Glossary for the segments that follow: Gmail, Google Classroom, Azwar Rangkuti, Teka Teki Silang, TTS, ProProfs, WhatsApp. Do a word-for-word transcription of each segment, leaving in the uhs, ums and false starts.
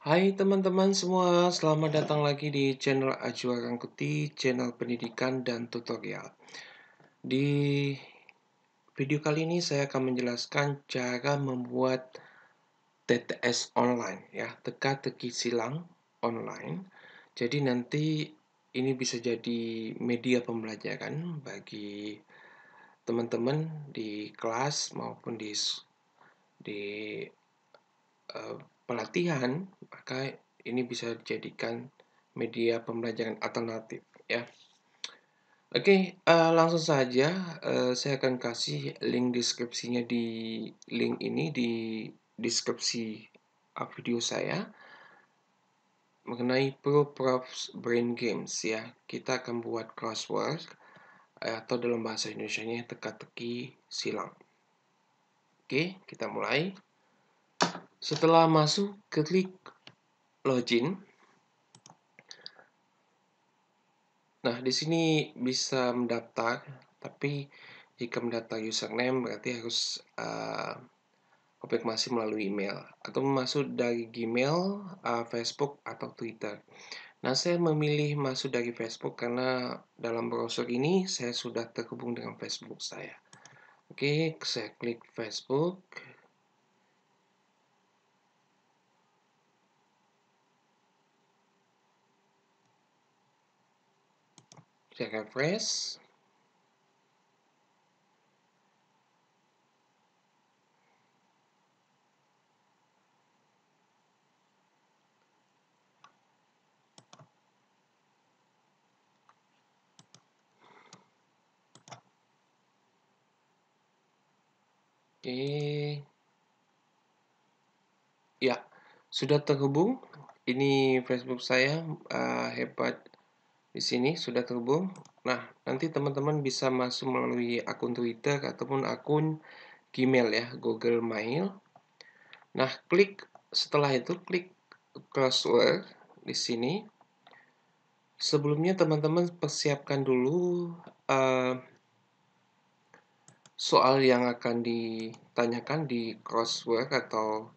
Hai teman-teman semua, selamat datang lagi di channel Azwar Rangkuti, channel pendidikan dan tutorial. Di video kali ini saya akan menjelaskan cara membuat T T S online, ya, teka-teki silang online. Jadi nanti ini bisa jadi media pembelajaran bagi teman-teman di kelas maupun di di uh, pelatihan, maka ini bisa dijadikan media pembelajaran alternatif, ya. Oke, uh, langsung saja uh, saya akan kasih link deskripsinya di link ini di deskripsi video saya mengenai ProProfs Brain Games, ya. Kita akan buat crossword atau dalam bahasa Indonesia-nya teka-teki silang. Oke, kita mulai. Setelah masuk, klik login. Nah, di sini bisa mendaftar, tapi jika mendaftar username berarti harus uh, konfirmasi melalui email atau masuk dari Gmail, uh, Facebook atau Twitter. Nah, saya memilih masuk dari Facebook karena dalam browser ini saya sudah terhubung dengan Facebook saya. Oke, saya klik Facebook. Saya refresh. Oke. Ya, sudah terhubung. Ini Facebook saya, uh, hebat. Di sini sudah terhubung. Nah, nanti teman-teman bisa masuk melalui akun Twitter ataupun akun Gmail, ya, Google Mail. Nah, klik setelah itu klik crossword di sini. Sebelumnya teman-teman persiapkan dulu uh, soal yang akan ditanyakan di crossword atau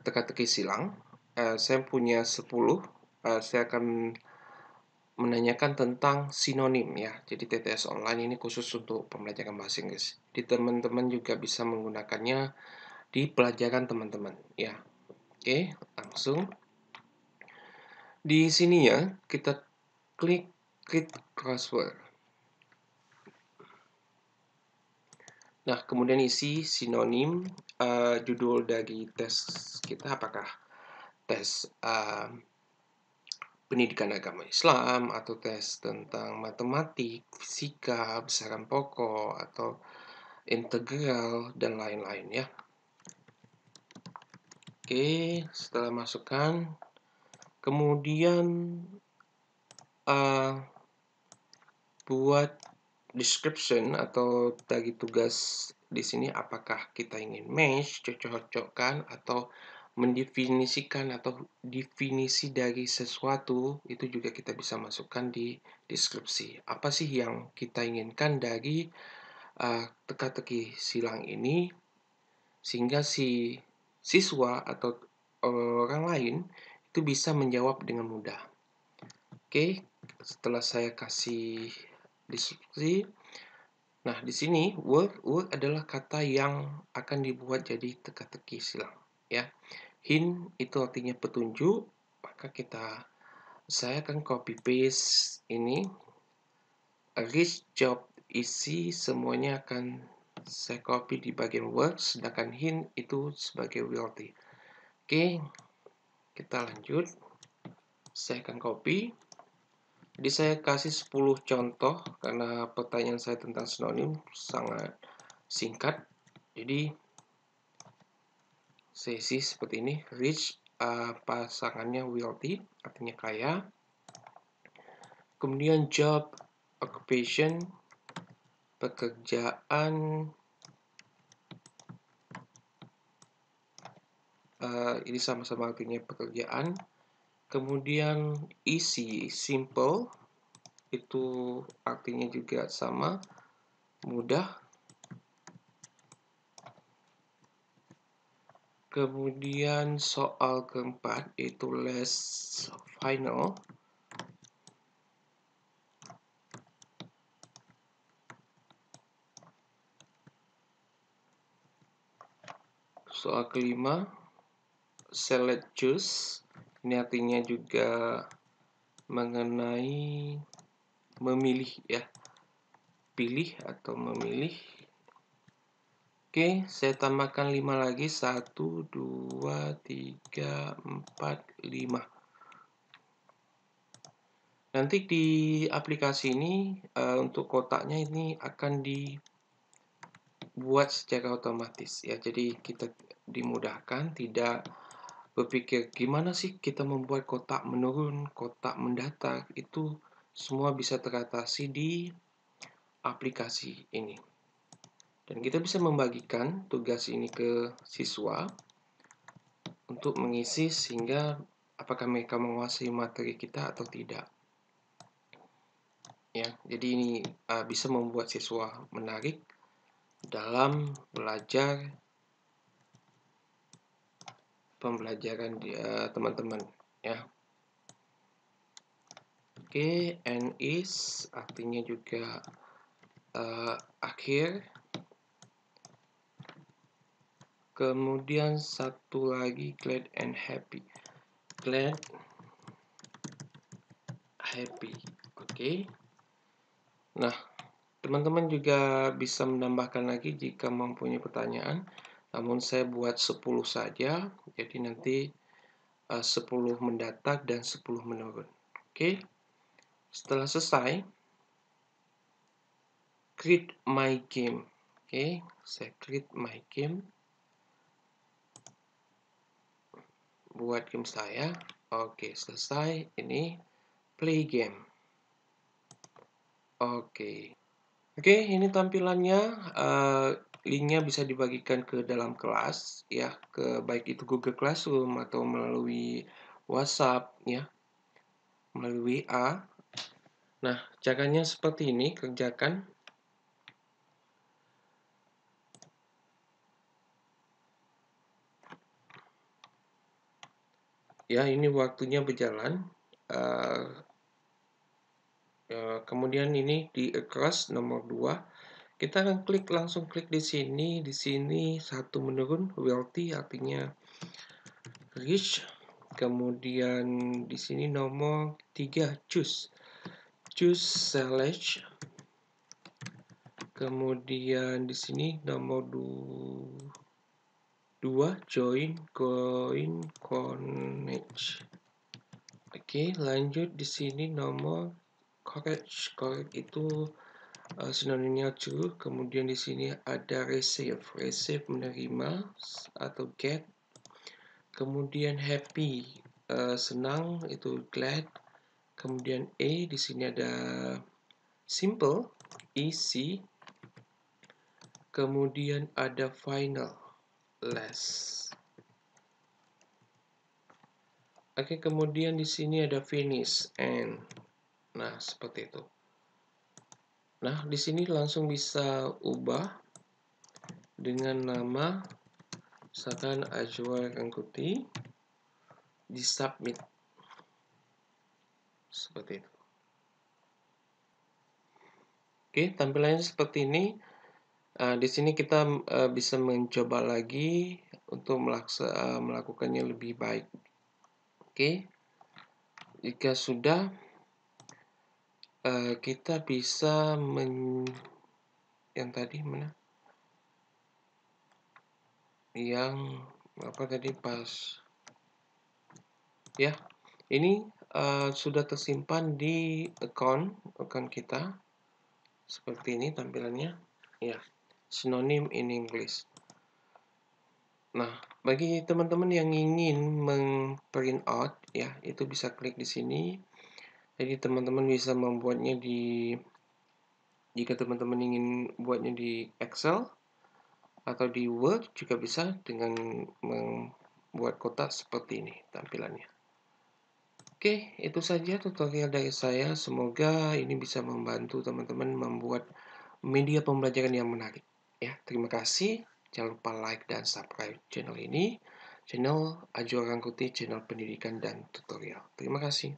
teka-teki silang. Uh, saya punya sepuluh. Uh, saya akan menanyakan tentang sinonim, ya. Jadi T T S online ini khusus untuk pembelajaran bahasa Inggris. Di teman-teman juga bisa menggunakannya di pelajaran teman-teman, ya. Oke, langsung di sini, ya, kita klik klik crossword. Nah, kemudian isi sinonim, uh, judul dari tes kita apakah tes uh, pendidikan agama Islam, atau tes tentang matematik, fisika, besaran pokok, atau integral, dan lain-lain, ya. Oke, setelah masukkan, kemudian uh, buat description atau tagi tugas di sini, apakah kita ingin match, cocok-cocokkan, atau mendefinisikan atau definisi dari sesuatu, itu juga kita bisa masukkan di deskripsi. Apa sih yang kita inginkan dari uh, teka-teki silang ini sehingga si siswa atau orang lain itu bisa menjawab dengan mudah. Oke, setelah saya kasih deskripsi, nah di sini word word adalah kata yang akan dibuat jadi teka-teki silang, ya. Hint itu artinya petunjuk, maka kita saya akan copy paste ini. Rich job isi semuanya akan saya copy di bagian word, sedangkan hint itu sebagai wealthy. Oke, kita lanjut. Saya akan copy. Jadi saya kasih sepuluh contoh karena pertanyaan saya tentang sinonim sangat singkat. Jadi sesi seperti ini, rich, uh, pasangannya wealthy, artinya kaya. Kemudian job, occupation, pekerjaan. Uh, ini sama-sama artinya pekerjaan. Kemudian easy, simple, itu artinya juga sama, mudah. Kemudian soal keempat itu les final. Soal kelima, select choose. Ini artinya juga mengenai memilih ya. Pilih atau memilih. Oke, saya tambahkan lima lagi. Satu, dua, tiga, empat, lima. Nanti di aplikasi ini uh, untuk kotaknya ini akan dibuat secara otomatis ya. Jadi kita dimudahkan, tidak berpikir gimana sih kita membuat kotak menurun, kotak mendatar. Itu semua bisa teratasi di aplikasi ini. Dan kita bisa membagikan tugas ini ke siswa untuk mengisi sehingga apakah mereka menguasai materi kita atau tidak. Ya, jadi ini uh, bisa membuat siswa menarik dalam belajar pembelajaran dia teman-teman ya. Oke, and is artinya juga uh, akhir. Kemudian satu lagi, glad and happy. Glad, happy. Oke. Okay. Nah, teman-teman juga bisa menambahkan lagi jika mempunyai pertanyaan. Namun saya buat sepuluh saja. Jadi nanti uh, sepuluh mendatar dan sepuluh menurun. Oke. Okay. Setelah selesai, create my game. Oke, okay. Saya create my game. Buat game saya. Oke, selesai. Ini play game. Oke. Oke, ini tampilannya. Uh, linknya bisa dibagikan ke dalam kelas ya, ke baik itu Google Classroom atau melalui WhatsApp ya, melalui W A. Nah, caranya seperti ini, kerjakan. Ya, ini waktunya berjalan. Uh, uh, kemudian ini di across nomor dua. Kita akan klik, langsung klik di sini, di sini satu menurun, wealthy artinya rich. Kemudian di sini nomor tiga, choose. Choose select. Kemudian di sini nomor dua. Dua, join, coin, connect. Oke, lanjut di sini nomor correct. Correct itu uh, sinonimnya true. Kemudian di sini ada receive. Receive menerima atau get. Kemudian happy, uh, senang itu glad. Kemudian E, di sini ada simple, easy. Kemudian ada final. Less. Oke, kemudian di sini ada finish and. Nah, seperti itu. Nah, di sini langsung bisa ubah dengan nama, misalkan Azwar Rangkuti, di submit. Seperti itu. Oke, tampilannya seperti ini. Uh, di sini kita uh, bisa mencoba lagi untuk melaksa, uh, melakukannya lebih baik. Oke, okay. Jika sudah, uh, kita bisa men... yang tadi mana? Yang apa tadi pas? Ya, ini uh, sudah tersimpan di account account kita. Seperti ini tampilannya. Ya. Sinonim in English. Nah, bagi teman-teman yang ingin meng-print out, ya, itu bisa klik di sini. Jadi teman-teman bisa membuatnya di, jika teman-teman ingin buatnya di Excel atau di Word juga bisa dengan membuat kotak seperti ini tampilannya. Oke, itu saja tutorial dari saya. Semoga ini bisa membantu teman-teman membuat media pembelajaran yang menarik. Ya, terima kasih. Jangan lupa like dan subscribe channel ini. channel Azwar Rangkuti, channel pendidikan dan tutorial. Terima kasih.